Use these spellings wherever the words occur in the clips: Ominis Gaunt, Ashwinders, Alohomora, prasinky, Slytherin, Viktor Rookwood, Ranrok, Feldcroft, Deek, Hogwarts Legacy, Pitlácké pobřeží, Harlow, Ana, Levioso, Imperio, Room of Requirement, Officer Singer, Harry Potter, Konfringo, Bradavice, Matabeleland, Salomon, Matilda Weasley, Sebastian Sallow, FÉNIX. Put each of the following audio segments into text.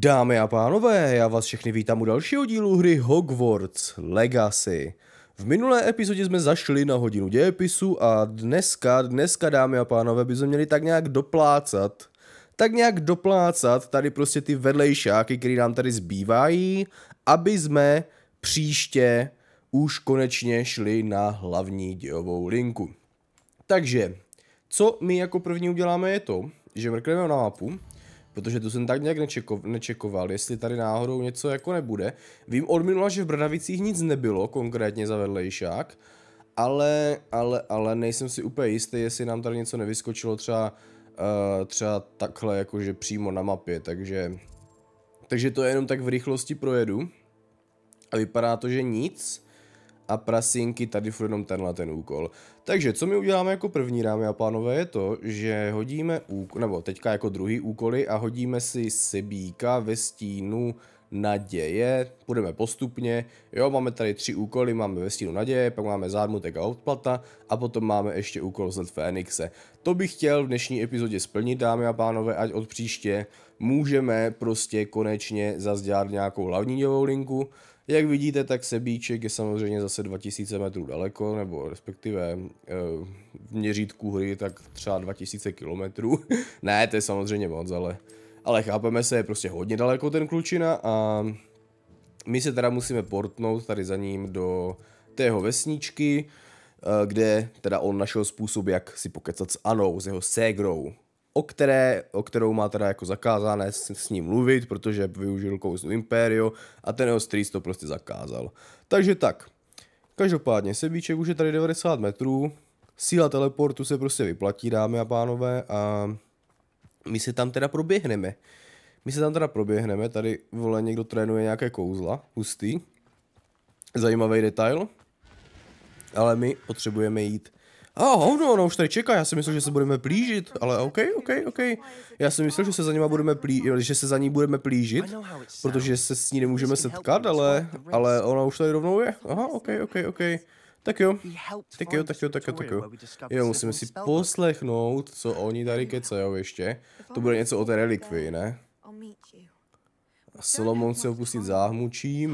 Dámy a pánové, já vás všechny vítám u dalšího dílu hry Hogwarts Legacy. V minulé epizodě jsme zašli na hodinu dějepisu a dneska dámy a pánové, bychom měli tak nějak doplácat. Tady prostě ty vedlejšáky, které nám tady zbývají, aby jsme příště už konečně šli na hlavní dějovou linku. Takže, co my jako první uděláme je to, že mrkneme na mapu, protože tu jsem tak nějak nečekoval, jestli tady náhodou něco jako nebude. Vím od minula, že v Bradavicích nic nebylo, konkrétně za vedlejšák, ale nejsem si úplně jistý, jestli nám tady něco nevyskočilo třeba takhle, jakože přímo na mapě, takže to jenom tak v rychlosti projedu. A vypadá to, že nic. A prasinky tady furt jenom ten úkol. Takže co my uděláme jako první, dámy a pánové, je to, že hodíme úkol, nebo teďka jako druhý úkoly a hodíme si Sibíka ve stínu naděje. Půjdeme postupně. Jo, máme tady tři úkoly, máme ve stínu naděje, pak máme zármutek a odplata a potom máme ještě úkol z Fénixe. To bych chtěl v dnešní epizodě splnit, dámy a pánové, ať od příště můžeme prostě konečně zazdělat nějakou hlavní dělovou linku. Jak vidíte, tak Sebíček je samozřejmě zase 2000 metrů daleko, nebo respektive v měřítku hry tak třeba 2000 kilometrů. Ne, to je samozřejmě moc, ale chápeme se, je prostě hodně daleko ten klučina a my se teda musíme portnout tady za ním do tého vesničky, kde teda on našel způsob, jak si pokecat s Anou, s jeho ségrou. O kterou má teda jako zakázané s ním mluvit, protože využil kouzlu Imperio a ten jeho strýc to prostě zakázal. Takže tak, každopádně Sebíček už je tady 90 metrů, síla teleportu se prostě vyplatí, dámy a pánové, a my se tam teda proběhneme. Tady vole někdo trénuje nějaké kouzla, hustý, zajímavý detail, ale my potřebujeme jít. Hovno, ono už tady čeká, já si myslel, že se budeme plížit, ale ok. Já si myslel, že se za ní budeme plížit, protože se s ní nemůžeme setkat, ale ona už tady rovnou je. Aha, ok. Tak jo. Jo, musíme si poslechnout, co oni tady kecajou ještě. To bude něco o té relikvii, ne? Salomon se opustit záhmučí.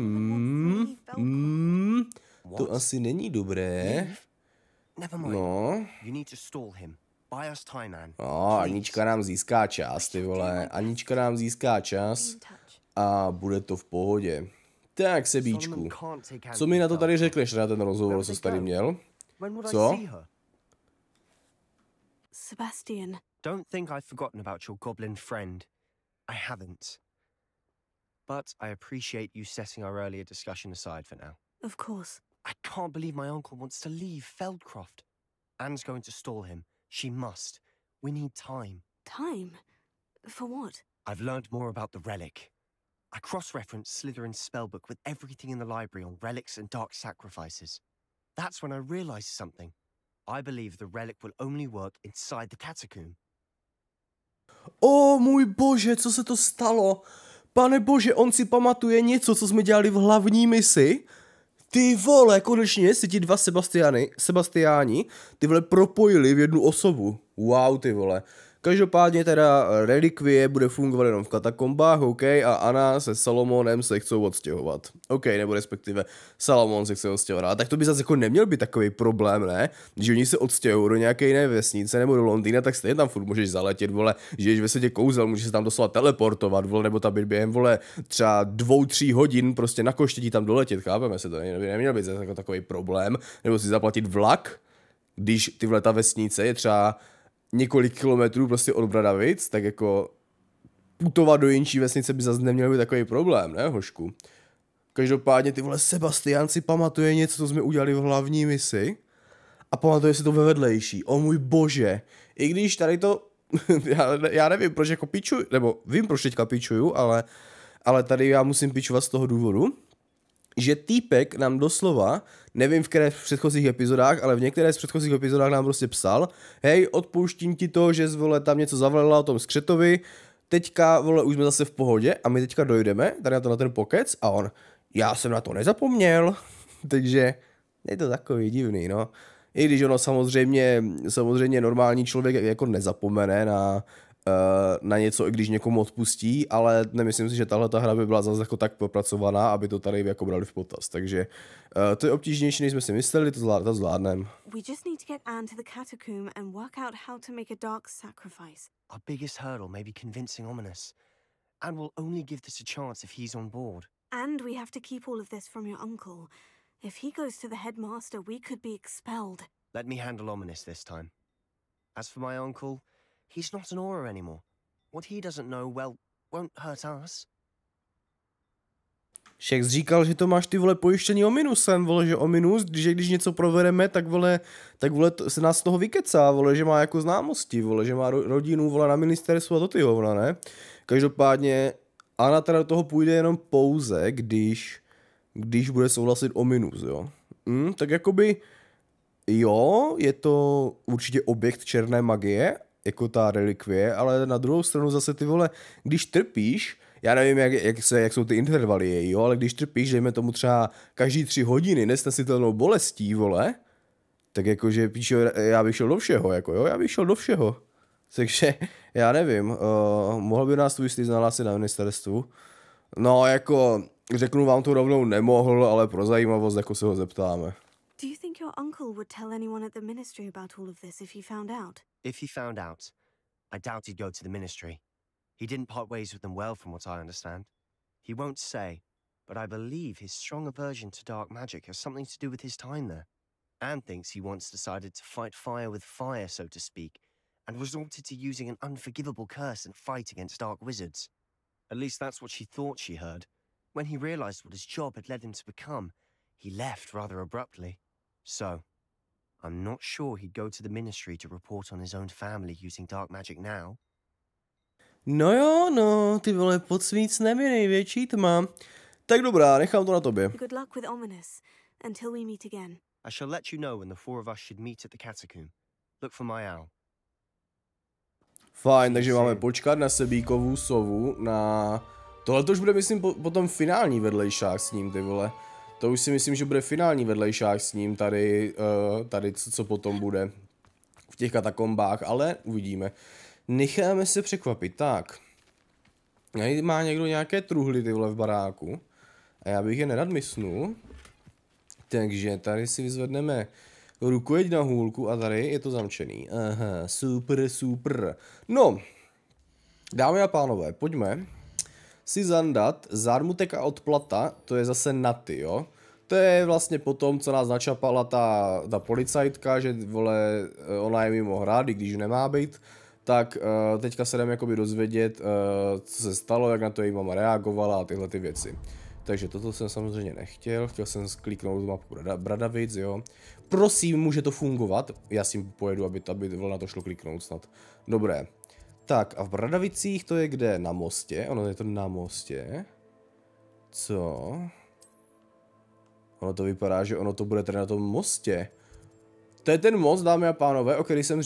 To asi není dobré. No. No, Anička nám získá čas, ty vole. Anička nám získá čas a bude to v pohodě. Tak, Sebíčku, co mi na to tady řekneš, na ten rozhovor, co jsi tady měl? Co? Sebastian. Don't think I've forgotten about your goblin friend. I haven't. But I appreciate you setting our earlier discussion aside for now. Of course. I can't believe my uncle wants to leave Feldcroft. Anne's going to stall him. She must. We need time. Time? For what? I've learned more about the relic. I cross-referenced Slytherin's spellbook with everything in the library on relics and dark sacrifices. That's when I realized something. I believe the relic will only work inside the catacomb. Oh, můj bože, co se to stalo? Pane bože, on si pamatuje něco, co jsme dělali v hlavní misi? Ty vole, konečně si ti dva Sebastiáni, ty vole, propojili v jednu osobu. Wow, ty vole. Každopádně teda relikvie bude fungovat jenom v katakombách, ok, a Ana se Salomonem se chcou odstěhovat. Ok, nebo respektive Salomon se chce odstěhovat, ale tak to by zase jako neměl být takový problém, ne? Když oni se odstěhují do nějaké jiné vesnice nebo do Londýna, tak stejně tam furt můžeš zaletět, vole, žiješ ve světě kouzel, můžeš se tam doslova teleportovat, vole, nebo tam být během, vole, třeba 2-3 hodin prostě na koštětí tam doletět, chápeme se, to neměl být zase jako takový problém, nebo si zaplatit vlak, když tyhle ta vesnice je třeba několik kilometrů prostě od Bradavic, tak jako putovat do jinší vesnice by zase neměl být takový problém, ne, hošku? Každopádně ty vole Sebastian si pamatuje něco, co jsme udělali v hlavní misi a pamatuje si to ve vedlejší. O můj bože, i když tady to, já nevím, proč jako pičuju, nebo vím, proč teďka pičuju, ale tady já musím pičovat z toho důvodu, že týpek nám doslova, nevím v které v předchozích epizodách, ale v některé z předchozích epizodách nám prostě psal, hej, odpouštím ti to, že vole, tam něco zavlela o tom skřetovi, teďka, vole, už jsme zase v pohodě a my teďka dojdeme tady na to na ten pokec a on, já jsem na to nezapomněl, takže je to takový divný, no. I když ono samozřejmě normální člověk jako nezapomene na na něco, i když někomu odpustí, ale nemyslím si, že tahle ta hra by byla zase jako tak propracovaná, aby to tady jako brali v potaz. Takže to je obtížnější, než jsme si mysleli, to zvládneme. We just need to get Anne to the catacomb and work out how to make a dark sacrifice. Our biggest hurdle may be convincing Ominous. Anne will only give this a chance if he's on board. And we have to keep all of this from your uncle. If he goes to the headmaster, we could be expelled. Let me handle Ominous this time. As for my uncle, he's not an aura anymore. What he doesn't know, well, won't hurt us. Šex říkal, že to máš ty vole pojištění Ominusem, vole, že Ominus, když něco provedeme, tak vole se nás z toho vykecá, vole, že má jako známosti, vole, že má rodinu, vole, na ministerstvu a to ty hovna, ne? Každopádně Ana teda do toho půjde jenom pouze, když bude souhlasit Ominus, jo. Tak jakoby, jo, je to určitě objekt černé magie, jako ta relikvie, ale na druhou stranu zase ty vole, když trpíš, já nevím, jak jsou ty intervaly, jo, ale když trpíš, dejme tomu třeba každý 3 hodiny nesnesitelnou bolestí, vole, tak jakože píšo, já bych šel do všeho, jako jo, já bych šel do všeho. Takže, já nevím, mohl by nás tu jistý nahlásit na ministerstvu. No, jako, řeknu vám to rovnou, nemohl, ale pro zajímavost, jako se ho zeptáme. Do you think your uncle would tell anyone at the ministry about all of this if he found out? If he found out, I doubt he'd go to the ministry. He didn't part ways with them well, from what I understand. He won't say, but I believe his strong aversion to dark magic has something to do with his time there. Anne thinks he once decided to fight fire with fire, so to speak, and resorted to using an unforgivable curse in a fight against dark wizards. At least that's what she thought she heard. When he realized what his job had led him to become, he left rather abruptly. So, I'm not sure he'd go to the ministry to report on his own family using dark magic now. No jo, no, ty vole, podsvíc nemě největší tma. Tak dobrá, nechám to na tobě. Good luck with Ominous, until we meet again. I shall let you know when the four of us should meet at the catacomb. Look for my owl. Fajn, takže máme počkat na Sebíkovou sovu, na... Tohle to už bude, myslím, potom finální vedlejšák s ním, ty vole. To už si myslím, že bude finální vedlejšák s ním tady, co potom bude v těch katakombách, ale uvidíme. Necháme se překvapit, tak. Má někdo nějaké truhly ty vole v baráku a já bych je nerad mysnul. Takže tady si vyzvedneme rukojeť na hůlku a tady je to zamčený. Aha, super, super. No, dámy a pánové, pojďme si zandat zármutek a odplata, to je zase na ty, jo. To je vlastně potom, co nás načapala ta policajtka, že vole, ona je mimo hrát, i když nemá být. Tak teďka se jdeme jakoby dozvědět, co se stalo, jak na to její mama reagovala a tyhle ty věci. Takže toto jsem samozřejmě nechtěl, chtěl jsem skliknout mapku Bradavic, jo. Prosím, může to fungovat? Já si pojedu, aby na to šlo kliknout snad. Dobré. Tak a v Bradavicích to je kde? Na mostě? Ono je to na mostě. Co? Ono to vypadá, že ono to bude tady na tom mostě. To je ten most, dámy a pánové, o který jsem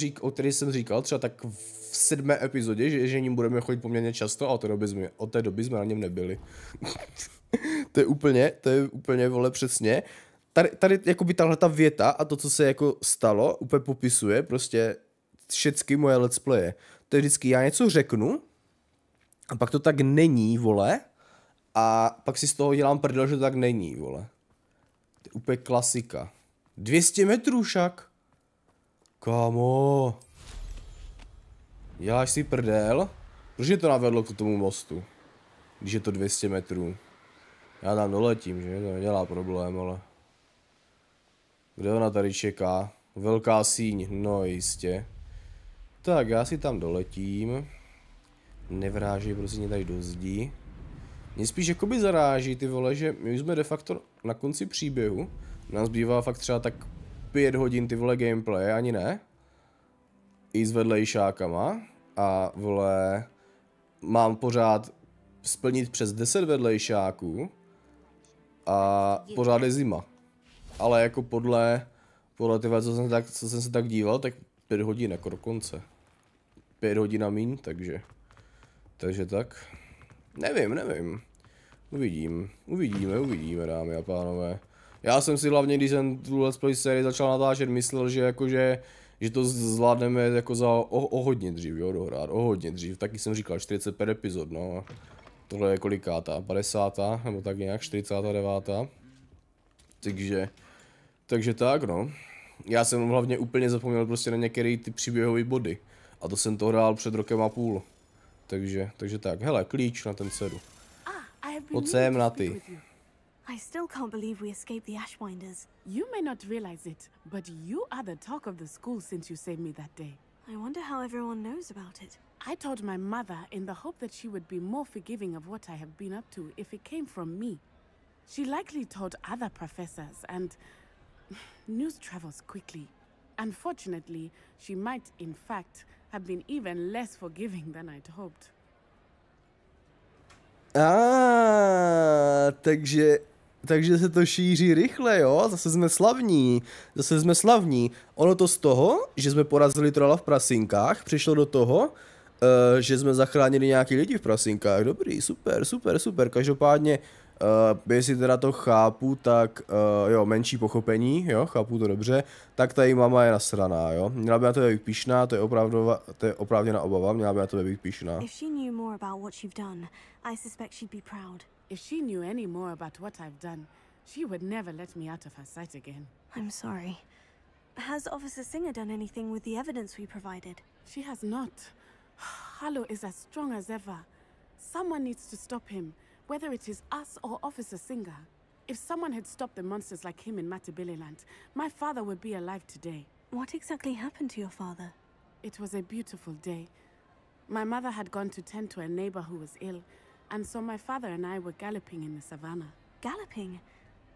říkal třeba tak v 7. epizodě, že ním budeme chodit poměrně často a od té doby jsme na něm nebyli. to je úplně vole přesně. Tady jakoby tahleta věta a to, co se jako stalo, úplně popisuje prostě všechny moje let's playe. To je vždycky, já něco řeknu a pak to tak není, vole, a pak si z toho dělám prdel, že to tak není, vole. To je úplně klasika. 200 metrů však. Kámo. Děláš si prdel? Proč mě to navedlo k tomu mostu? Když je to 200 metrů. Já tam doletím, že? To nedělá problém, ale... Kde ona tady čeká? Velká síň, no jistě. Tak, já si tam doletím. Nevrážej, prosím, mě tady do zdi. Mě spíš jakoby zaráží, ty vole, že my jsme de facto na konci příběhu. Nám zbývá fakt třeba tak 5 hodin ty vole gameplay, ani ne. I s vedlejšákama. A vole, mám pořád splnit přes 10 vedlejšáků. A pořád je zima. Ale jako podle tyhle, co jsem se tak díval, tak 5 hodin jako do konce. 5 hodin a míň, takže. Takže tak. Nevím. Uvidíme, dámy a pánové. Já jsem si hlavně, když jsem tu Let's Play sérii začal natáčet, myslel, že jakože že to zvládneme jako za o hodně dřív, jo, dohrát, o hodně dřív, taky jsem říkal 40 per epizod, no. Tohle je kolikátá, 50. nebo tak nějak, 49. Takže tak, no. Já jsem hlavně úplně zapomněl prostě na některé ty příběhové body. A to jsem to hrál před rokem a půl. Takže tak, hele, klíč na ten sedu. Pojď sem na ty. I still can't believe we escaped the Ashwinders. You may not realize it, but you are the talk of the school since you saved me that day. I wonder how everyone knows about it. I told my mother in the hope that she would be more forgiving of what I have been up to if it came from me. She likely told other professors, and news travels quickly. Unfortunately, she might, in fact, have been even less forgiving than I'd hoped. Ah, takže se to šíří rychle, jo? Zase jsme slavní. Ono to z toho, že jsme porazili trola v prasinkách, přišlo do toho, že jsme zachránili nějaký lidi v prasinkách. Dobrý, super. Každopádně, jestli teda to chápu, tak jo, menší pochopení, jo, chápu to dobře. Tak tady máma je nasraná, jo. Měla by na tebe být pyšná, to je oprávněná obava, měla by na tebe být pyšná. If she knew any more about what I've done, she would never let me out of her sight again. I'm sorry. Has Officer Singer done anything with the evidence we provided? She has not. Harlow is as strong as ever. Someone needs to stop him, whether it is us or Officer Singer. If someone had stopped the monsters like him in Matabeleland, my father would be alive today. What exactly happened to your father? It was a beautiful day. My mother had gone to tend to a neighbor who was ill. And so my father and I were galloping in the savannah. Galloping?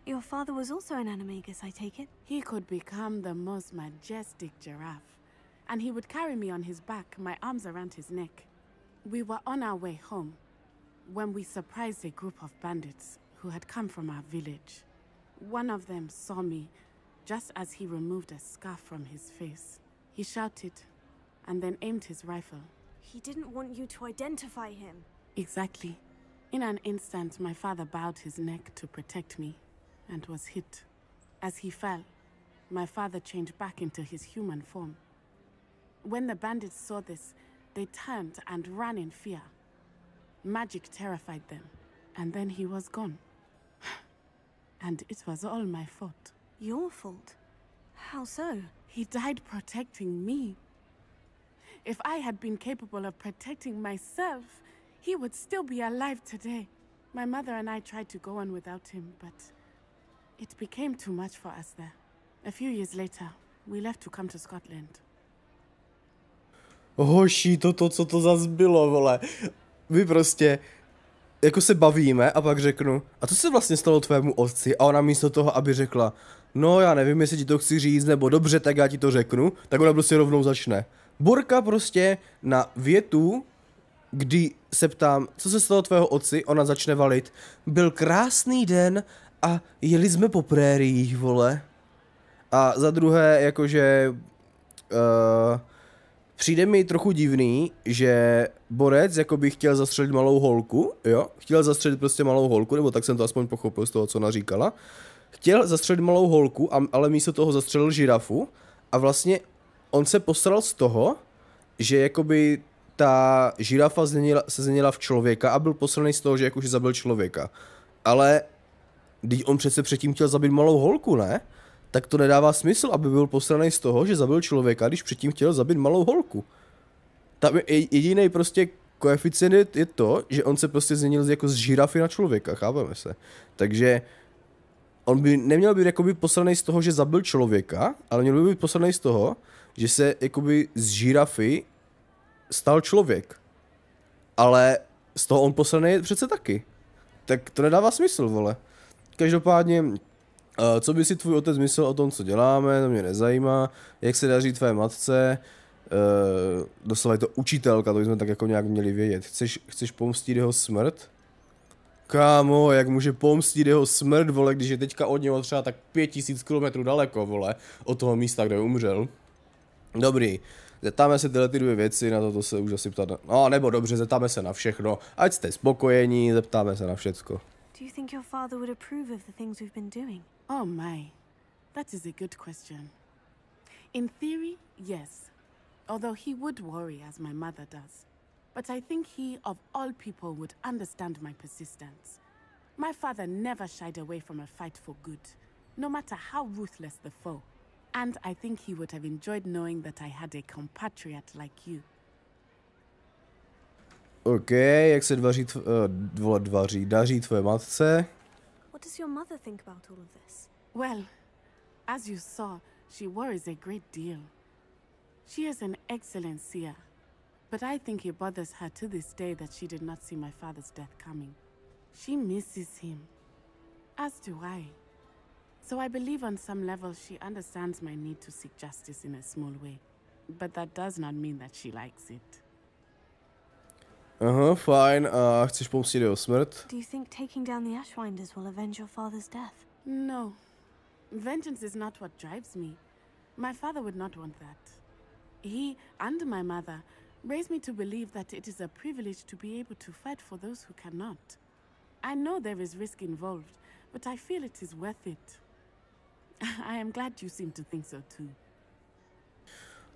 Your father was also an animagus, I take it? He could become the most majestic giraffe. And he would carry me on his back, my arms around his neck. We were on our way home when we surprised a group of bandits who had come from our village. One of them saw me just as he removed a scarf from his face. He shouted and then aimed his rifle. He didn't want you to identify him. Exactly. In an instant, my father bowed his neck to protect me, and was hit. As he fell, my father changed back into his human form. When the bandits saw this, they turned and ran in fear. Magic terrified them, and then he was gone. And it was all my fault. Your fault? How so? He died protecting me. If I had been capable of protecting myself, he would still be alive today. My mother and I tried to go on without him, but it became too much for us there. A few years later, we left to come to Scotland. Hoši, to, co to zas bylo, vole. Vy prostě, jako se bavíme a pak řeknu, a co se vlastně stalo tvému otci? A ona místo toho, aby řekla, no já nevím, jestli ti to chci říct, nebo dobře, tak já ti to řeknu, tak ona prostě rovnou začne. Borka prostě na větu, kdy se ptám, co se stalo tvého otci, ona začne valit. Byl krásný den a jeli jsme po prériích, vole. A za druhé, jakože přijde mi trochu divný, že borec jakoby chtěl zastřelit malou holku, jo? Chtěl zastřelit prostě malou holku, nebo tak jsem to aspoň pochopil z toho, co ona říkala. Chtěl zastřelit malou holku, ale místo toho zastřelil žirafu. A vlastně on se posral z toho, že jakoby ta žirafa se změnila v člověka a byl posraný z toho, že jakože zabil člověka. Ale když on přece předtím chtěl zabít malou holku, ne? Tak to nedává smysl, aby byl posraný z toho, že zabil člověka, když předtím chtěl zabít malou holku. Tam jediný prostě koeficient je to, že on se prostě změnil jako z žirafy na člověka, chápeme se. Takže on by neměl být jakoby posraný z toho, že zabil člověka, ale měl by být posraný z toho, že se jakoby z žirafy stal člověk, ale z toho on posraný je přece taky, tak to nedává smysl, vole. Každopádně, co by si tvůj otec myslel o tom, co děláme, to mě nezajímá, jak se daří tvé matce, doslova je to učitelka, to jsme tak jako nějak měli vědět, chceš pomstit jeho smrt? Kámo, jak může pomstit jeho smrt, vole, když je teďka od něho třeba tak 5000 kilometrů daleko, vole, od toho místa, kde umřel. Dobrý. Zeptáme se tyhle ty dvě věci, na to se už asi ptát. No, nebo dobře, zeptáme se na všechno. Ať jste spokojení, zeptáme se na všecko. Do you think your father would approve of the things we've been doing? Oh my. That is a good question. In theory, yes. Although he would worry as my mother does. But I think he, of all people, would understand my persistence. My father never shied away from a fight for good, no matter how ruthless the foe. And I think he would have enjoyed knowing that I had a compatriot like you. Okay, jak se daří tvoje matce? What does your mother think about all of this? Well, as you saw, she worries a great deal. She is an excellent seer, but I think it bothers her to this day that she did not see my father's death coming. She misses him, as do I. So I believe on some level she understands my need to seek justice in a small way, but that does not mean that she likes it. Aha, fajn. A chceš pomstit jeho smrt? Do you think taking down the Ashwinders will avenge your father's death? No. Vengeance is not what drives me. My father would not want that. He and my mother raised me to believe that it is a privilege to be able to fight for those who cannot. I know there is risk involved, but I feel it is worth it. I am glad you seem to think so too.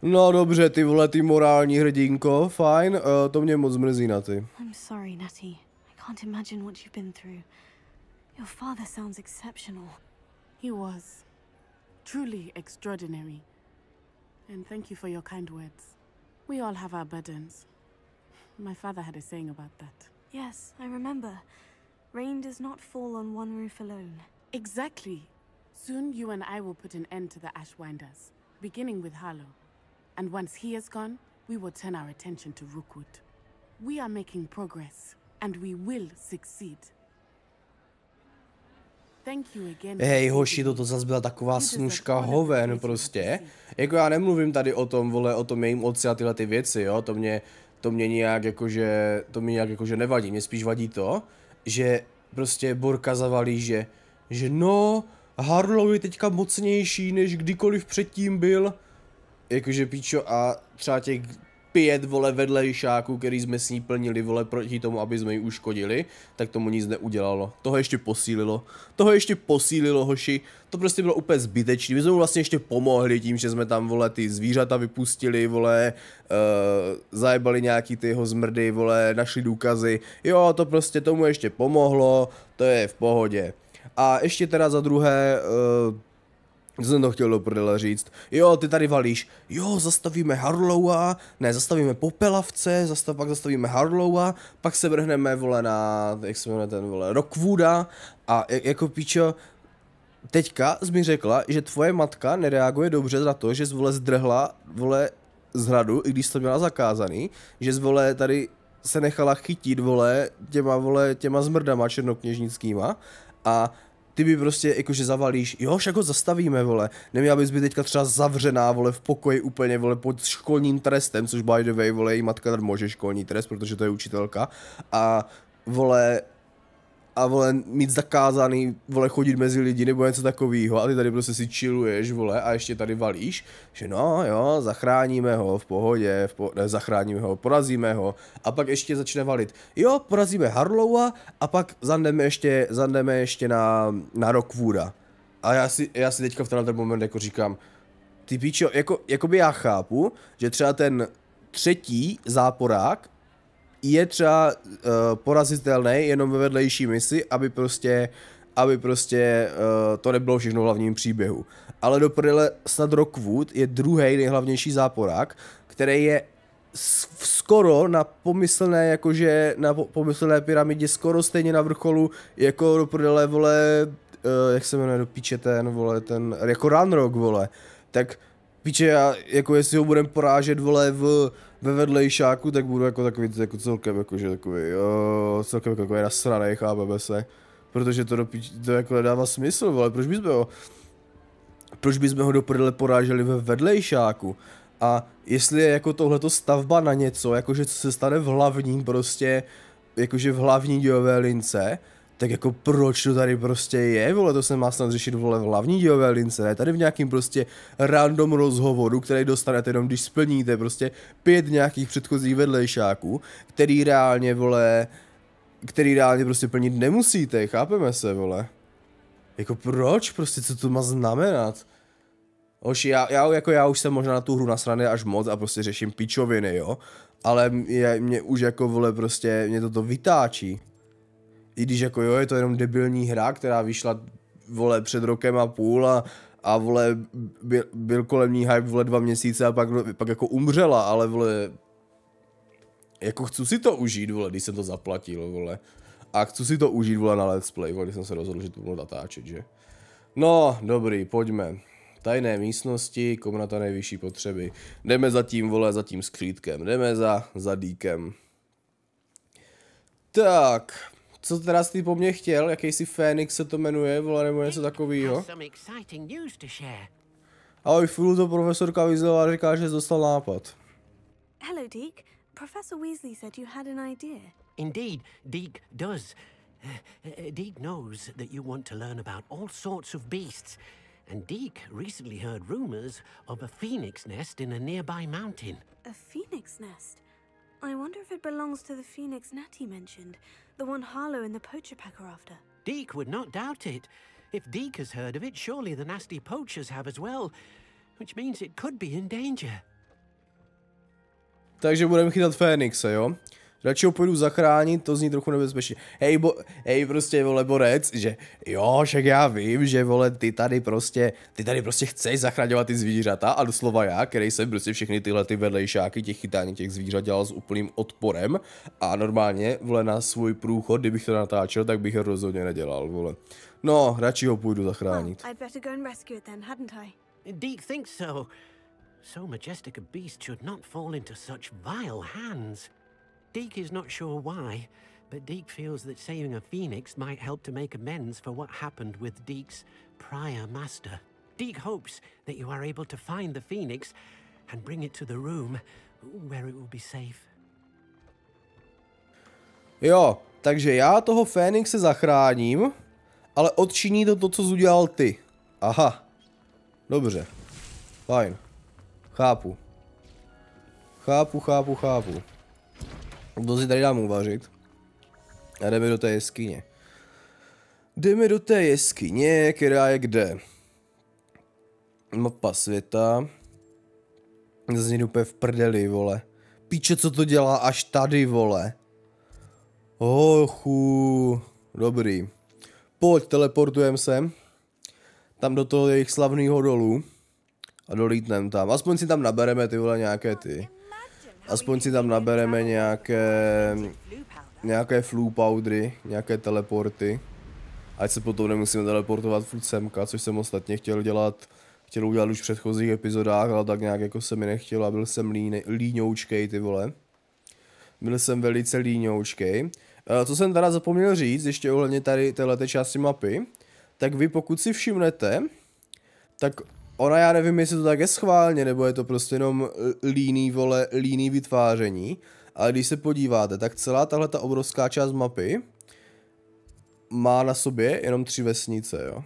No dobře, ty vole, ty morální hrdinko, fajn, to mě moc mrzí, Natty. I'm sorry, Natty. I can't imagine what you've been through. Your father sounds exceptional. He was truly extraordinary. And thank you for your kind words. We all have our burdens. My father had a saying about that. Yes, I remember. Rain does not fall on one roof alone. Exactly. Soon you and I will put an end to the Ashwinders, beginning with Harlow. And once he is gone, we will turn our attention to Rookwood. We are making progress, and we will succeed. Hej, hoši, toto zase byla taková snužka hoven prostě. Jako já nemluvím tady o tom, vole, o tom jejím otci a tyhle ty věci, jo. To mě nějak jakože nevadí. Mě spíš vadí to, že prostě Borka zavalí, že no, Harlow je teďka mocnější, než kdykoliv předtím byl. Jakože píčo, a třeba těch 5 vole vedlejšáků, který jsme s ní plnili vole proti tomu, aby jsme ji uškodili, tak tomu nic neudělalo. Toho ještě posílilo, hoši. To prostě bylo úplně zbytečný. My jsme mu vlastně ještě pomohli tím, že jsme tam vole ty zvířata vypustili, vole, zajebali nějaký ty jeho zmrdy, vole, našli důkazy. Jo, to prostě tomu ještě pomohlo, to je v pohodě. A ještě teda za druhé, jsem to chtěl do prdele říct. Jo, ty tady valíš. Jo, zastavíme Harlowa. Ne, zastavíme Popelavce, pak zastavíme Harlowa. Pak se vrhneme, vole, na, jak se jmenuje ten, vole, Rookwooda. A jako píčo, teďka jsi mi řekla, že tvoje matka nereaguje dobře na to, že jsi, vole, zdrhla, vole, z hradu, i když jsi to měla zakázaný. Že jsi, vole, tady se nechala chytit, vole, těma zmrdama černokněžnickýma. A ty by prostě jakože zavalíš, jo, však ho zastavíme, vole, neměla bys být teďka třeba zavřená, vole, v pokoji úplně, vole, pod školním trestem, což by the way, vole, její matka tam může školní trest, protože to je učitelka, a vole, mít zakázaný, vole, chodit mezi lidi nebo něco takového, a ty tady prostě si chilluješ, vole, a ještě tady valíš, že no, jo, zachráníme ho, v pohodě, ne, zachráníme ho, porazíme ho, a pak ještě začne valit, jo, porazíme Harlowa, a pak zandeme ještě na Rookwooda. A já si teďka v tenhle moment jako říkám, ty píčo, jakoby já chápu, že třeba ten třetí záporák je třeba porazitelný jenom ve vedlejší misi, aby prostě to nebylo všechno v hlavním příběhu. Ale do prdele snad Rookwood je druhý nejhlavnější záporák, který je skoro na pomyslné, jakože na pomyslné pyramidě, skoro stejně na vrcholu, jako do prdele, vole, jak se jmenuje, do píče ten, vole, ten, jako Ranrok, vole. Tak píče, já, jako jestli ho budem porážet, vole, ve vedlejšáku, tak budu jako takový, jako celkem jakože takový, jo, celkem jako takový nasranej, chápeme se, protože to jako nedává smysl, vole, proč bychom ho do prdele poráželi ve vedlejšáku? A jestli je jako tohleto stavba na něco, jakože co se stane v hlavním prostě, jakože v hlavní dějové lince, tak jako proč to tady prostě je, vole, to se má snad řešit, vole, v hlavní dějové lince, ne tady v nějakým prostě random rozhovoru, který dostanete jenom, když splníte prostě 5 nějakých předchozích vedlejšáků, který reálně prostě plnit nemusíte, chápeme se, vole. Jako proč, prostě, co to má znamenat? Hoši, já už jsem možná na tu hru nasraný až moc a prostě řeším pičoviny, jo. Ale mě už jako vole prostě, mě toto vytáčí. I když jako jo, je to jenom debilní hra, která vyšla vole před rokem a půl a vole byl kolem ní hype vole 2 měsíce a pak jako umřela, ale vole jako chci si to užít vole, když jsem to zaplatil vole. A chci si to užít vole na let's play vole, když jsem se rozhodl, že to budu natáčet, že. No, dobrý, pojďme. Tajné místnosti, komnata nejvyšší potřeby. Jdeme za tím, vole, za tím skřítkem. Jdeme za Deekem. Tak, co teda jsi po mně chtěl? Jakýsi Fénix se to jmenuje, vole, nebo něco takového? Ahoj, Fulu, to profesorka Weasleová říká, že dostal nápad. Hello, Deek. Professor Weasley said you had an idea. Indeed, Deek does. Deek knows that you want to learn about all sorts of beasts. And Deek recently heard rumors of a phoenix nest in a nearby mountain. A phoenix nest? I wonder if it belongs to the phoenix Natty mentioned, the one Harlow and the poacher pack are after. Deek would not doubt it. If Deek has heard of it, surely the nasty poachers have as well, which means it could be in danger. Takže budeme chytat Fénixe, jo? Radši ho půjdu zachránit, to zní trochu nebezpečně. Hej, prostě vole borec, že jo, však já vím, že vole, ty tady prostě chceš zachraňovat ty zvířata a doslova já, který jsem prostě všechny tyhle ty vedlejšáky, těch chytání těch zvířat dělal s úplným odporem a normálně vole na svůj průchod, kdybych to natáčel, tak bych ho rozhodně nedělal, vole. No, radši ho půjdu zachránit. Deek thinks so. So majestic a beast should not fall into such vile hands. Deek is not sure why, but Deek feels that saving a phoenix might help to make amends for what happened with Deek's prior master. Deek hopes that you are able to find the phoenix and bring it to the room where it will be safe. Jo, takže já toho Fénixe zachráním, ale odčiní to, co jsi udělal ty. Aha, dobře, fajn, chápu. To si tady dám uvařit. A jdeme do té jeskyně. Jdeme do té jeskyně, která je kde? Mapa světa. Zní úplně v prdeli, vole. Píče, co to dělá až tady, vole. Hochu. Dobrý. Pojď, teleportujeme se. Tam do toho jejich slavného dolu. A dolítnem tam. Aspoň si tam nabereme ty, vole, nějaké ty. Aspoň si tam nabereme nějaké flu powdery, nějaké teleporty. Ať se potom nemusíme teleportovat furt semka, což jsem ostatně chtěl udělat už v předchozích epizodách, ale tak nějak jako se mi nechtělo a byl jsem líňoučkej, ty vole. Byl jsem velice líňoučkej. Co jsem teda zapomněl říct, ještě ohledně tady téhleté části mapy, tak vy pokud si všimnete, tak... Ona, já nevím, jestli to tak je schválně, nebo je to prostě jenom líný, vole, líný vytváření. Ale když se podíváte, tak celá tahle ta obrovská část mapy má na sobě jenom 3 vesnice, jo.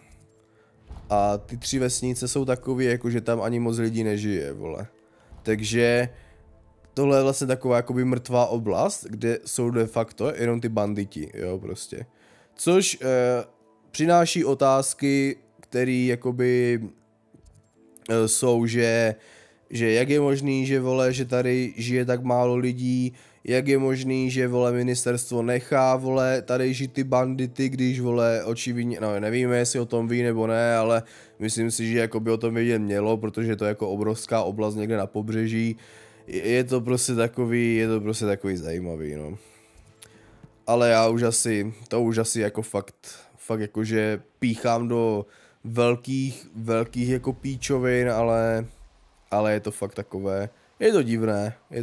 A ty 3 vesnice jsou takové, jako že tam ani moc lidí nežije, vole. Takže tohle je vlastně taková jakoby mrtvá oblast, kde jsou de facto jenom ty banditi, jo, prostě. Což přináší otázky, které jakoby... jsou, že jak je možný, že vole, že tady žije tak málo lidí, jak je možný, že vole ministerstvo nechá vole tady žít ty bandity, když vole očividně, no nevíme, jestli o tom ví nebo ne, ale myslím si, že jako by o tom vědět mělo, protože to je jako obrovská oblast někde na pobřeží, je to prostě takový zajímavý, no. Ale já už asi, jako fakt jakože píchám do velkých jako píčovin, ale je to fakt takové, je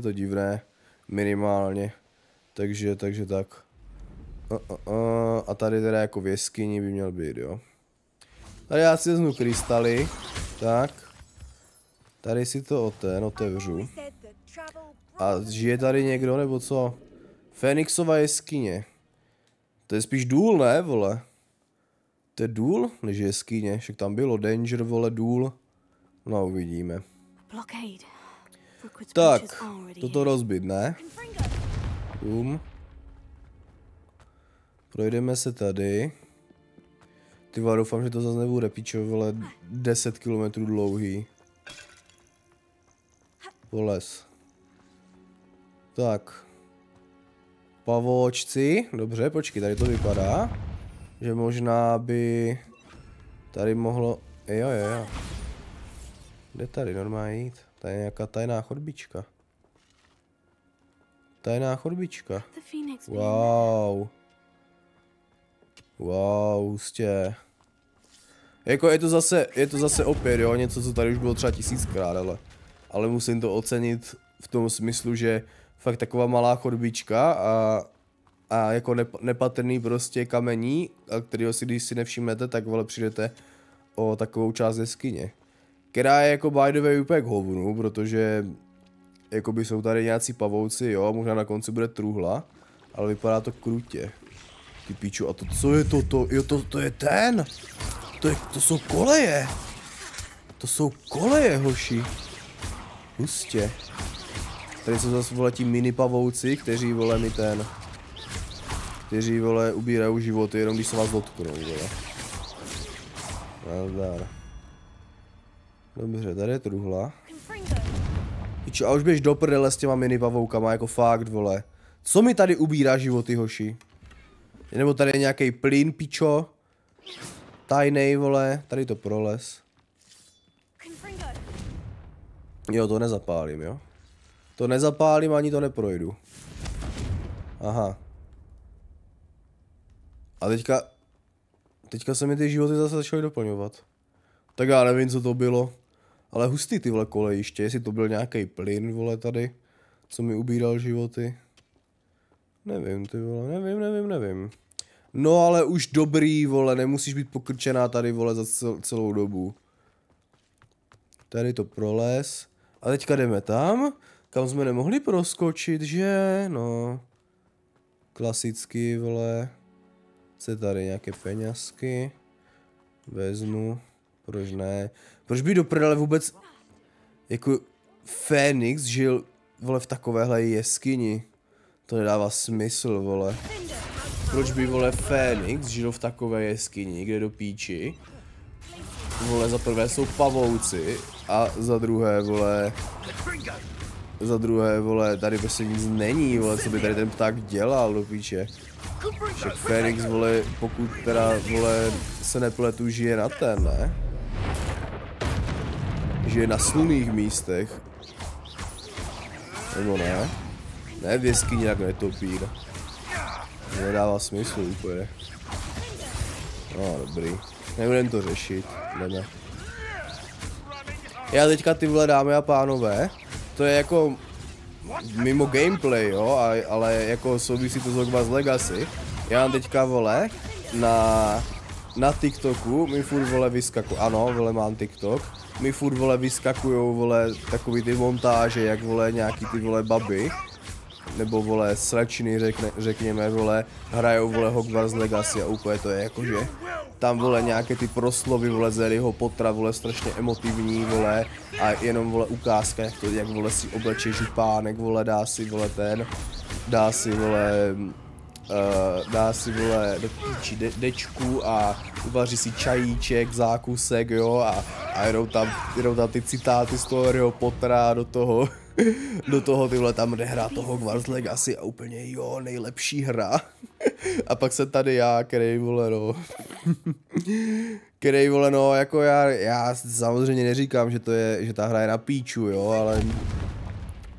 to divné, minimálně, takže tak. A tady teda jako v jeskyni by měl být, jo. Tady já si vezmu krystaly, tak, tady si to otevřu. A žije tady někdo, nebo co? Fénixova jeskyně. To je spíš důl, ne, vole? To je důl, než jeskyně, však tam bylo danger, vole, důl. No, uvidíme. Tak, toto rozbit, ne? Projdeme se tady. Ty vole, doufám, že to zase nebude, pičo, vole, 10 km dlouhý. Poles. Tak. Pavoučci. Dobře, počkej, tady to vypadá, že možná by tady mohlo... Jo. Jde tady normálně jít. Tady je nějaká tajná chodbička. Tajná chodbička. Wow. Wow, hustě. Jako je to zase opět, jo, něco, co tady už bylo třeba 1000krát, ale musím to ocenit v tom smyslu, že fakt taková malá chodbička a jako nepatrný prostě kamení, a kterýho si když si nevšimnete, tak vole přijdete o takovou část jeskyně. Která je jako by the way úplně k hovnu, protože jakoby jsou tady nějací pavouci, jo, možná na konci bude truhla, ale vypadá to krutě. Ty píču, a to co je toto? Jo, to je ten! To jsou koleje! To jsou koleje, hoši! Hustě. Tady jsou zase vole ti mini pavouci, kteří vole mi ten... Kteří vole ubírají životy, jenom když se vás dotknou, vole. Nazdar. Dobře, tady je truhla. A už běž do prdele s těma mini pavoukama, jako fakt, vole. Co mi tady ubírá životy, hoši? Nebo tady je nějaký plyn, pičo. Tajnej, vole, tady to prolez. Jo, to nezapálím, jo. To nezapálím, ani to neprojdu. Aha. A teďka se mi ty životy zase začaly doplňovat. Tak já nevím, co to bylo. Ale hustý ty vole kolejiště, jestli to byl nějaký plyn, vole, tady. Co mi ubíral životy. Nevím, ty vole, nevím. No ale už dobrý, vole, nemusíš být pokrčená tady, vole, za celou dobu. Tady to prolez. A teďka jdeme tam, kam jsme nemohli proskočit, že? No. Klasicky, vole. Chce tady nějaké peňazky. Vezmu. Proč ne? Proč by do prdele vůbec... Jako... Fénix žil, vole, v takovéhle jeskyni. To nedává smysl, vole. Proč by, vole, Fénix žil v takové jeskyni, kde do píči? Vole, za prvé jsou pavouci a za druhé, vole... tady prostě nic není, vole, co by tady ten pták dělal do píče. Však Fénix, vole, pokud teda, vole, se nepletu, žije na ten, ne? Žije na slunných místech. Nebo ne? Ne, v jeskyni nějak netopí. Nedává smysl úplně. No, dobrý. Nebudem to řešit. Jdeme. Já teďka ty vole, dámy a pánové, to je jako mimo gameplay, jo, ale jako souvisí to s Hogwarts Legacy. Já mám teďka, vole, na TikToku mi furt, vole, vyskakuju. Ano, vole, mám TikTok. Mi furt, vole, vyskakujou, vole, takový ty montáže, jak, vole, nějaký ty, vole, baby. Nebo, vole, slečny, řekněme, vole, hrajou, vole, Hogwarts Legacy a úplně to je jakože tam, vole, nějaké ty proslovy, vole, z Harryho Pottera, vole, strašně emotivní, vole, a jenom, vole, ukázka, jak vole, si obleče župánek, vole, dá si, vole, ten, dá si, vole, do píči dečku a uvaří si čajíček, zákusek, jo, a jdou tam ty citáty z toho Harryho Pottera do toho tyhle tam nehrá toho Hogwarts Legacy a úplně jo, nejlepší hra. A pak se tady já, který vole no, jako já samozřejmě neříkám, že ta hra je na píču, jo,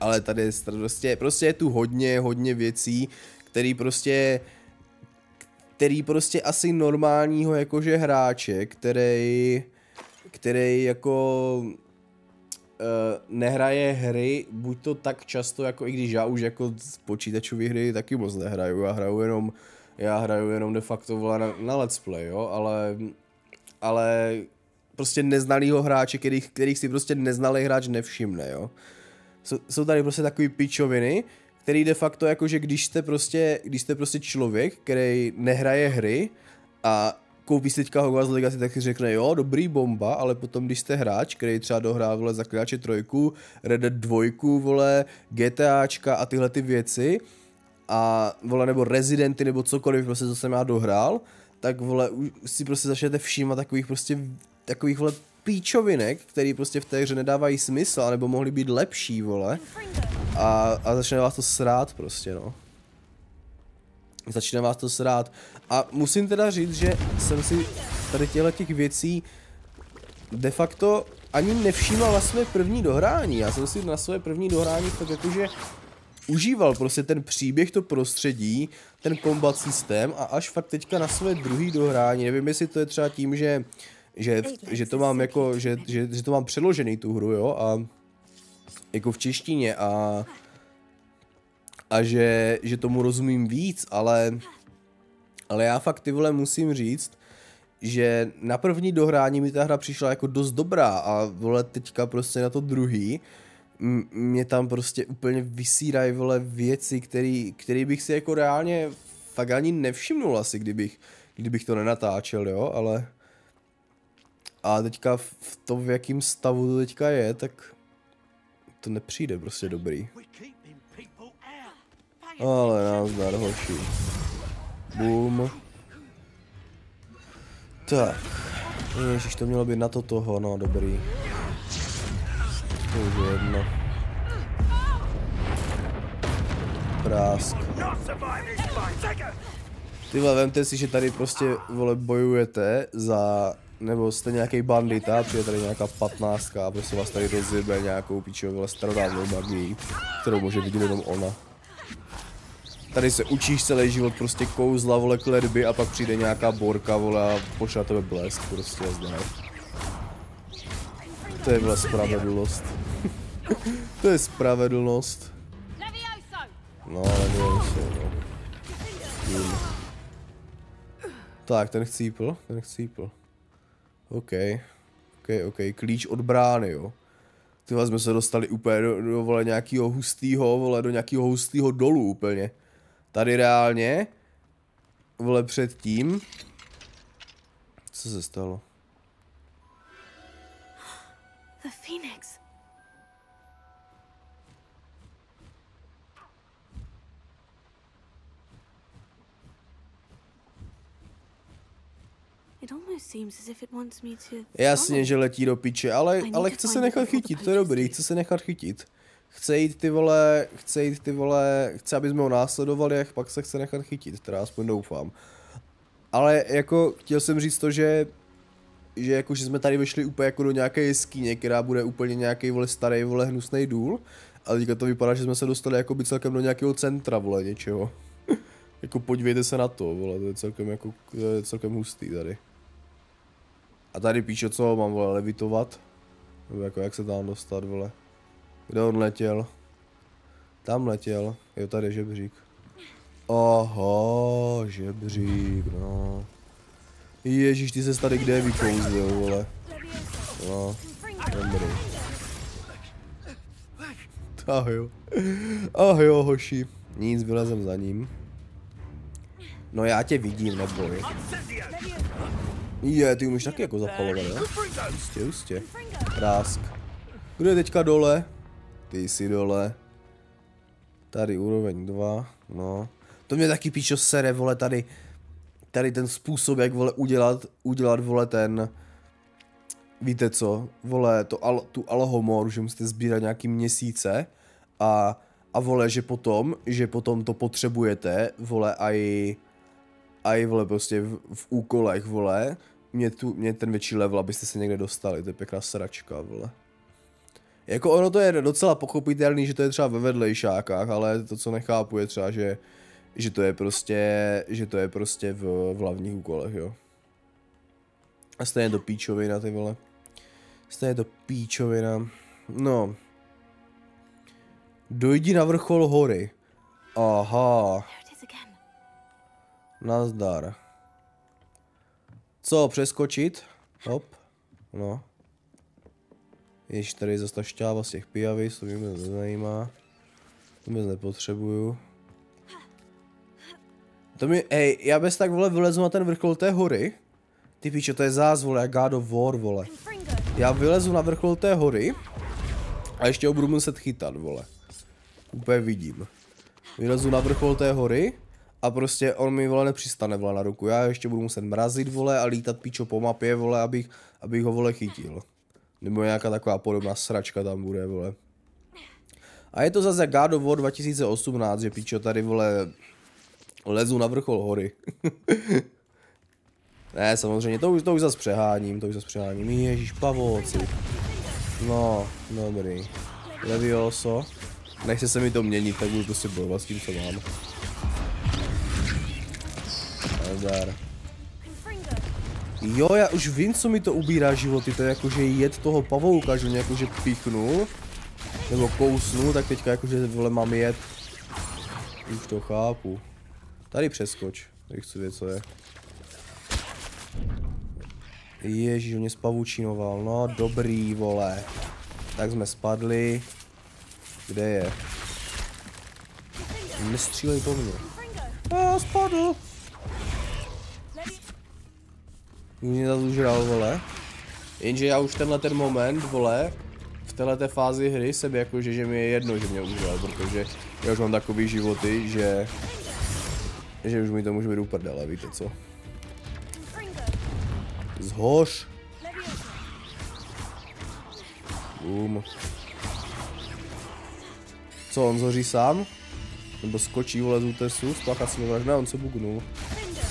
ale tady je prostě je tu hodně věcí, který prostě asi normálního jakože hráče, který jako nehraje hry, buď to tak často, jako i když já už jako z počítačových hry taky moc nehraju, já hraju jenom de facto vole na let's play, jo, ale prostě neznalýho hráče, kterých si prostě neznalý hráč nevšimne, jo. Jsou tady prostě takový pičoviny, který de facto jakože když jste prostě člověk, který nehraje hry a koupí si teďka Hogwarts Legacy, tak si řekne jo, dobrý bomba, ale potom když jste hráč, který třeba dohrá, vole, Zakláče 3, Red Dead 2, vole, GTAčka a tyhle ty věci a, vole, nebo Residenty, nebo cokoliv, prostě co jsem já dohrál, tak, vole, už si prostě začnete všímat takových, vole, píčovinek, který prostě v té hře nedávají smysl, anebo mohly být lepší, vole. A začne vás to srát prostě, no. Začne vás to srát. A musím teda říct, že jsem si tady těch věcí de facto ani nevšímal na své první dohrání. Já jsem si na své první dohrání tak jakože užíval prostě ten příběh, to prostředí, ten kombat systém, a až fakt teďka na své druhé dohrání, nevím, jestli to je třeba tím, že to mám jako, že to mám přeložený tu hru, jo, a jako v češtině a že tomu rozumím víc, ale já fakt, ty vole, musím říct, že na první dohrání mi ta hra přišla jako dost dobrá a vole teďka prostě na to druhý mě tam prostě úplně vysírají, vole, věci, který bych si jako reálně fakt ani nevšimnul asi, kdybych to nenatáčel, jo, ale a teďka v tom, v jakým stavu to teďka je, tak to nepřijde prostě dobrý. Ale nás dá hoši. Boom. Tak. Ježiš, to mělo být na to toho, no dobrý. To už je jedno. Prásk. Tyhle, vemte si, že tady prostě, vole, bojujete za... Nebo jste nějaký bandita, přijde tady nějaká patnáctka a prostě vás tady rozjebe nějakou pičovou, vole, starodávnou magii, kterou může vidět jenom ona. Tady se učíš celý život prostě kouzla, vole, kletby, a pak přijde nějaká borka, vole, a pošle tebe blesk prostě a zdále. To je, vole, spravedlnost. To je spravedlnost. No, Levioso, no. Tak, ten chcípl, ten chcípl. OK, klíč od brány, jo. Tyhle, jsme se dostali úplně do vole, nějakého hustýho, vole, do nějakého hustýho dolu úplně. Tady reálně, vole, předtím. Co se stalo? The Phoenix. Jasně, že letí do piče, ale chce se nechat chytit, to je dobrý, chce se nechat chytit. Chce, aby jsme ho následovali, a pak se chce nechat chytit, teda aspoň doufám. Ale jako, chtěl jsem říct to, že jsme tady vyšli úplně jako do nějaké jeskyně, která bude úplně nějaký, vole, starý, vole, hnusný důl. A teďka to vypadá, že jsme se dostali jako by celkem do nějakého centra, vole, něčeho. Jako podívejte se na to, vole, to je celkem jako, to je celkem hustý tady. A tady píše, co mám, vole, levitovat? Nebo jako jak se tam dostat, vole. Kde on letěl? Tam letěl, jo, tady je žebřík. Oho, žebřík, no. Ježíš, ty ses tady kde vykouzlil, vole. No, dobrý. Ach jo, hoši. Nic, vylezem za ním. No, já tě vidím, neboj. Je, ty umíš taky jako zapalovat, ne? Jistě, jistě. Prásk. Kdo je teďka dole? Ty jsi dole. Tady úroveň 2, no. To mě taky píčo sere, vole, tady ten způsob, jak, vole, udělat, vole, ten... Víte co? Vole, tu Alohomoru, že musíte sbírat nějaký měsíce a vole, že potom to potřebujete, vole, a i vole prostě v úkolech, vole, mě ten větší level, abyste se někde dostali, to je pěkná sračka, vole. Jako ono to je docela pochopitelný, že to je třeba ve vedlejšákách, ale to, co nechápu, je třeba, že to je prostě v hlavních úkolech, jo. A stejně to píčovina, ty vole. Stejně to píčovina. No. Dojdi na vrchol hory. Aha. Nazdar. Co, přeskočit? Hop. No. Jež tady je zase ta šťáva z těch pijavic, to mě nezajímá. To mě nepotřebuju. Hej, já bez tak, vole, vylezu na ten vrchol té hory. Ty píčo, to je zás, vole, jak God of War, vole. Já vylezu na vrchol té hory a ještě ho budu muset chytat, vole. Úplně vidím. Vylezu na vrchol té hory a prostě on mi, vole, nepřistane, vole, na ruku. Já ještě budu muset mrazit, vole, a lítat, píčo, po mapě, vole, abych ho, vole, chytil. Nebo nějaká taková podobná sračka tam bude, vole. A je to zase God of War 2018, že pičo, tady, vole, lezu na vrchol hory. Ne, samozřejmě, to už zase přeháním, Ježíš, pavouci. No, dobrý. Levioso. Nechce se mi to měnit, tak budu prostě bojovat s tím, co mám. Nazdar. Jo, já už vím, co mi to ubírá životy, to je jakože jed toho pavouka, že mě jakože píchnu. Nebo kousnu, tak teďka jakože, vole, mám jet. Už to chápu. Tady přeskoč, tak chci vědět, co je. Ježíš, on mě spavučinoval, no dobrý, vole. Tak jsme spadli. Kde je? Nestřílej po mně. A spadl. Mě zase užral, vole. Jenže já už tenhle ten moment, vole, v této fázi hry jsem jakože, že mi je jedno, že mě užral, protože já už mám takový životy, že už mi to může být uprdele, víte co? Zhoř. Boom. Co, on zhoří sám? Nebo skočí, vole, z útesu? Spáchat si nevražné,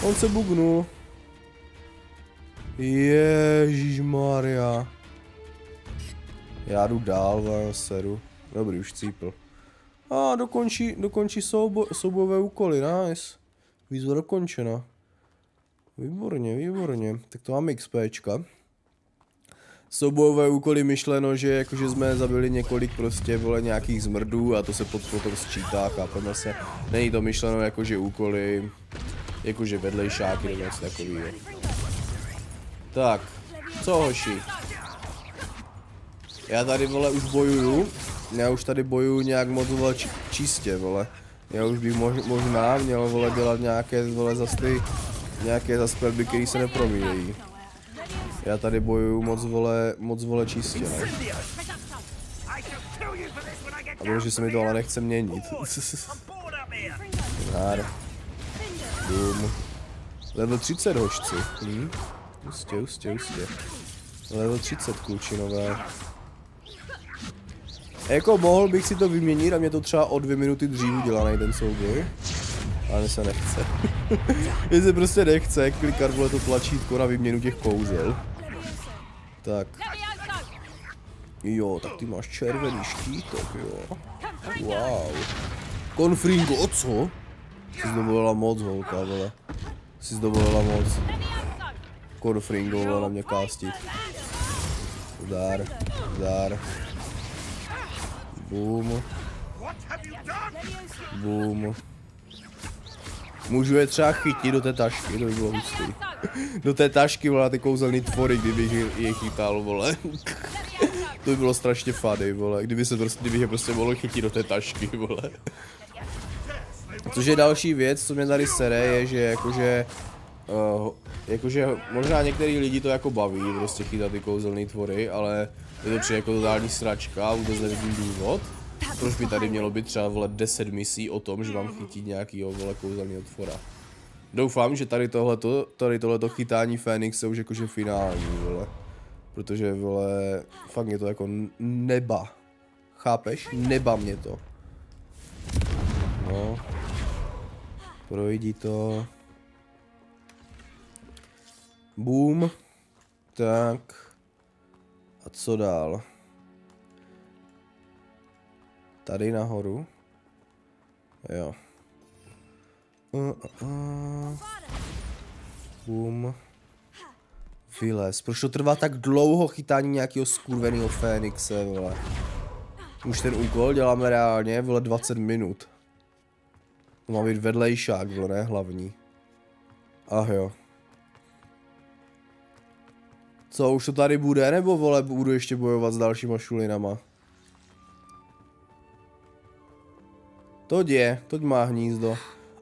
on se bugnul. Ježišmarja. Já jdu dál, vám seru. Dobrý, už cípl. A dokončí soubojové úkoly, nice. Výzva dokončena. Výborně, výborně. Tak to máme XPčka. Soubojové úkoly myšleno, že jakože jsme zabili několik prostě, vole, nějakých zmrdů a to se potom sčítá, chápeme se. Není to myšleno jakože úkoly, jakože vedlejšáky nebo něco takového. Tak, co hoši? Já tady, vole, už bojuju. Já už tady bojuju nějak moc, vole, čistě, vole. Já už bych možná měl, vole, dělat nějaké, vole, nějaké skladby, které se nepromíjejí. Já tady bojuju moc, vole, čistě, ne? A protože se mi to ale nechce měnit. Level 30, hošci. Hustě. Level 30, klučinové. Jako mohl bych si to vyměnit a mě to třeba o 2 minuty dřív udělaný ten souboj. Ale mě se nechce. Mě se prostě nechce klikat, vole, to tlačítko na výměnu těch kouzel. Tak. Jo, tak ty máš červený štítok, jo. Wow. Konfringo, o co? Jsi dovolila moc, holka, vole. Konfringo, vole, na mě kástit. Udár. Boom. Můžu je třeba chytit do té tašky, to by bylo hustý. Do té tašky, vole, na ty kouzelný tvory, kdybych je chytal, vole. To by bylo strašně funny, vole, kdybych je prostě mohl chytit do té tašky, vole. Což je další věc, co mě tady sere, je, že jakože možná některý lidi to jako baví, prostě chytat ty kouzelný tvory, ale je to přijde jako totální sračka, vůbec nevidím důvod. Proč by tady mělo být třeba, vole, 10 misí o tom, že mám chytit nějakýho, vole, kouzelného tvora. Doufám, že tady tohleto chytání Fénixe už jakože finální, vole. Protože, vole, fakt mě to jako neba. Chápeš? Neba mě to. No. Projdi to. Boom. Tak. A co dál? Tady nahoru. Jo. Boom. Vylez. Proč to trvá tak dlouho chytání nějakého skurveného Fénixe, vole? Už ten úkol děláme reálně, vole, 20 minut. To má být vedlejšák, vole, ne hlavní. Ach jo. Co, už to tady bude, nebo, vole, budu ještě bojovat s dalšíma šulinama? Toť má hnízdo.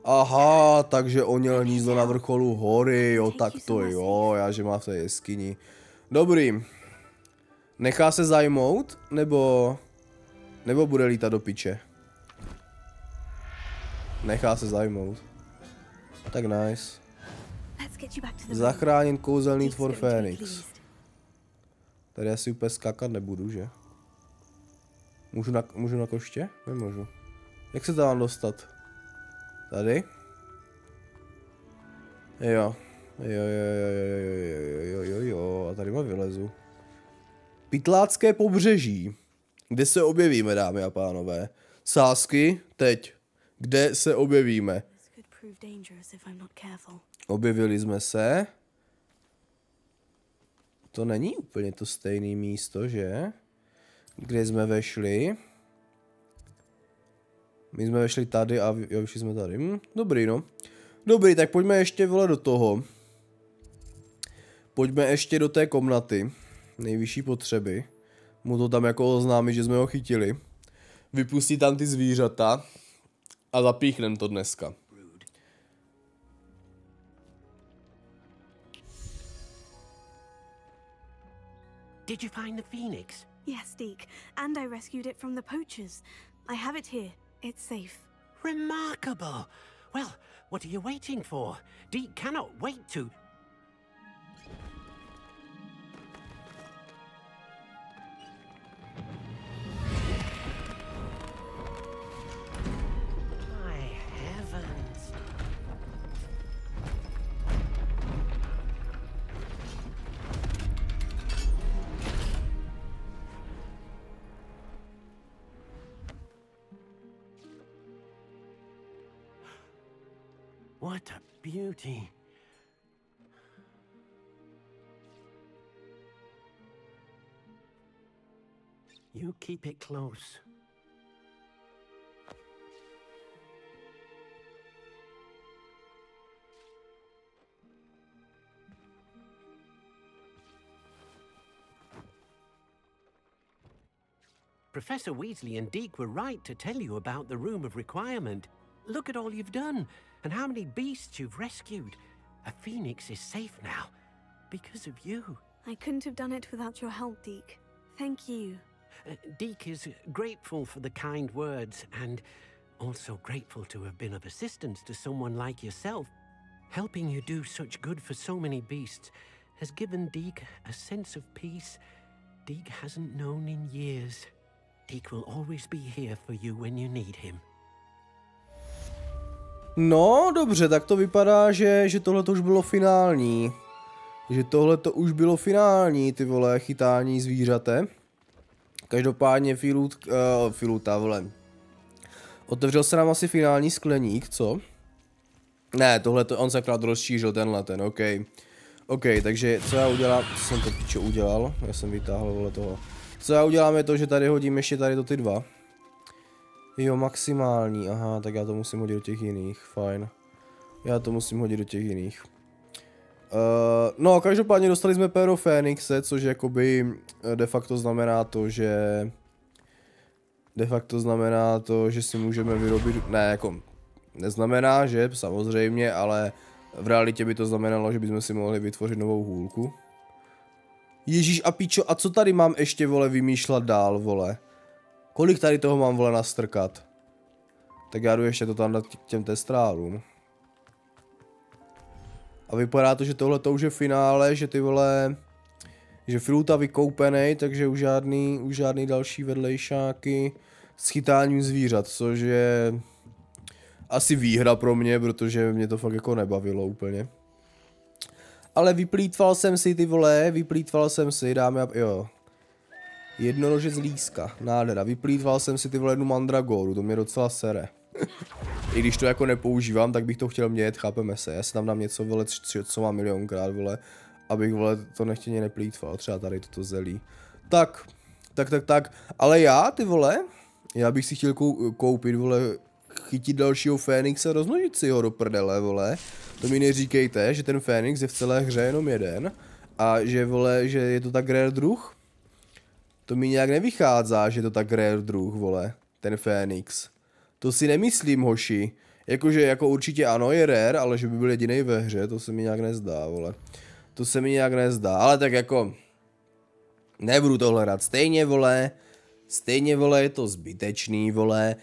Aha, takže on měl hnízdo na vrcholu hory, jo, tak to jo, já že má v té jeskyni. Dobrý. Nechá se zajmout, nebo bude lítat do piče? Nechá se zajmout. Tak nice. Zachráněn kouzelný tvor Fénix. Tady asi úplně skákat nebudu, že? Můžu na koště? Nemůžu. Jak se tam dostat? Tady? Jo. Jo. A tady má vylezu. Pitlácké pobřeží. Kde se objevíme, dámy a pánové? Sázky, teď. Kde se objevíme? Objevili jsme se. To není úplně to stejné místo, že? Kde jsme vešli? My jsme vešli tady a jo, vyšli jsme tady. Dobrý, no. Dobrý, tak pojďme ještě vole do toho. Pojďme ještě do té komnaty. Nejvyšší potřeby. Mu to tam jako oznámit, že jsme ho chytili. Vypustí tam ty zvířata. A zapíchnem to dneska. Did you find the Phoenix? Yes, Deek, and I rescued it from the poachers. I have it here. It's safe. Remarkable. Well, what are you waiting for? Deek cannot wait to... What a beauty. You keep it close. Professor Weasley and Deek were right to tell you about the Room of Requirement. Look at all you've done. And how many beasts you've rescued. A phoenix is safe now, because of you. I couldn't have done it without your help, Deek. Thank you. Deek is grateful for the kind words, and also grateful to have been of assistance to someone like yourself. Helping you do such good for so many beasts has given Deek a sense of peace Deek hasn't known in years. Deek will always be here for you when you need him. No, dobře, tak to vypadá, že tohle to už bylo finální. Že tohle to už bylo finální, ty vole, chytání zvířate. Každopádně Filuta, vole. Otevřel se nám asi finální skleník, co? Ne, tohle to, on se akorát rozšířil, tenhle ten, OK, takže co já udělám, co jsem to pičo udělal? Já jsem vytáhl, vole, toho. Co já udělám je to, že tady hodím ještě tady do ty dva. Jo, maximální, aha, tak já to musím hodit do těch jiných, fajn. Já to musím hodit do těch jiných. No, každopádně dostali jsme péro Fénixe, což jakoby de facto znamená to, že... De facto znamená to, že si můžeme vyrobit... Ne, jako... Neznamená, že, samozřejmě, ale... V realitě by to znamenalo, že bychom si mohli vytvořit novou hůlku. Ježíš a pičo, a co tady mám ještě, vole, vymýšlet dál, vole? Kolik tady toho mám, vole, nastrkat? Tak já jdu ještě to tam dát k těm testrálům. A vypadá to, že tohle to už je finále, že ty vole... Že Filuta vykoupenej, takže už žádný další vedlejšáky s chytáním zvířat, což je... Asi výhra pro mě, protože mě to fakt jako nebavilo úplně. Ale vyplýtval jsem si, ty vole, vyplýtval jsem si, dáme a... jo. Jednorožec líska, nádhera, vyplýtval jsem si ty vole jednu mandragoru, to mě docela sere. I když to jako nepoužívám, tak bych to chtěl mět, chápeme se, já si tam dám něco vole, co mám milionkrát vole, abych vole to nechtěně neplýtval, třeba tady toto zelí. Tak, ale já ty vole, já bych si chtěl koupit vole, chytit dalšího Fénixe a rozmnožit si ho do prdele vole. To mi neříkejte, že ten Fénix je v celé hře jenom jeden a že vole, že je to tak rare druh. To mi nějak nevychází, že to tak rare druh, vole, ten Fénix. To si nemyslím, hoši. Jakože jako určitě ano, je rare, ale že by byl jedinej ve hře, to se mi nějak nezdá, vole. To se mi nějak nezdá, ale tak jako... Nebudu tohle hrát stejně, vole. Stejně, vole, je to zbytečný, vole.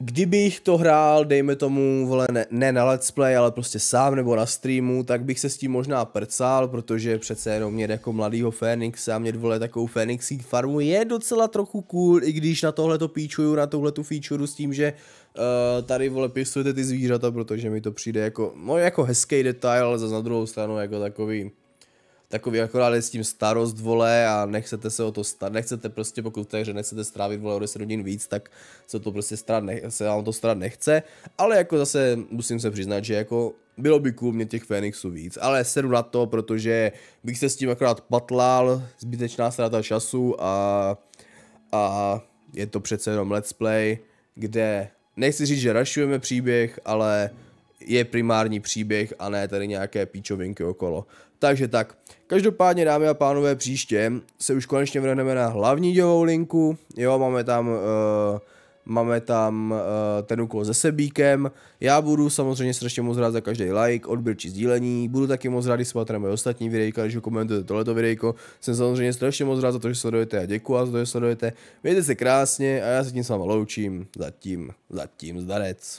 kdybych to hrál, dejme tomu, vole, ne na let's play, ale prostě sám nebo na streamu, tak bych se s tím možná prcal, protože přece jenom mě jako mladýho Fénixa, mě vole takovou Fénixí farmu je docela trochu cool, i když na tohle to píčuju, na tuhletu feature s tím, že tady vole pěstujete ty zvířata, protože mi to přijde jako, no jako hezký detail, ale zase na druhou stranu jako takový akorát je s tím starost, vole, a nechcete se o to starat, nechcete prostě, pokud v té hře nechcete strávit, vole, o 10 hodin víc, tak se to prostě vám to starat nechce, ale jako zase musím se přiznat, že jako bylo by cool mě těch Fénixů víc, ale sedu na to, protože bych se s tím akorát patlal, zbytečná ztráta času a je to přece jenom let's play, kde nechci říct, že rushujeme příběh, ale je primární příběh a ne tady nějaké píčovinky okolo. Takže tak, každopádně dámy a pánové, příště se už konečně vrhneme na hlavní dělovou linku, jo, máme tam ten úkol se Sebíkem, já budu samozřejmě strašně moc rád za každý like, odběr či sdílení, budu taky moc rád, když se patrujeme ostatní videjka, když ho komentujete tohleto videjko, jsem samozřejmě strašně moc rád za to, že sledujete a děkuji za to, že sledujete, mějte se krásně a já se tím s váma loučím, zatím zdarec.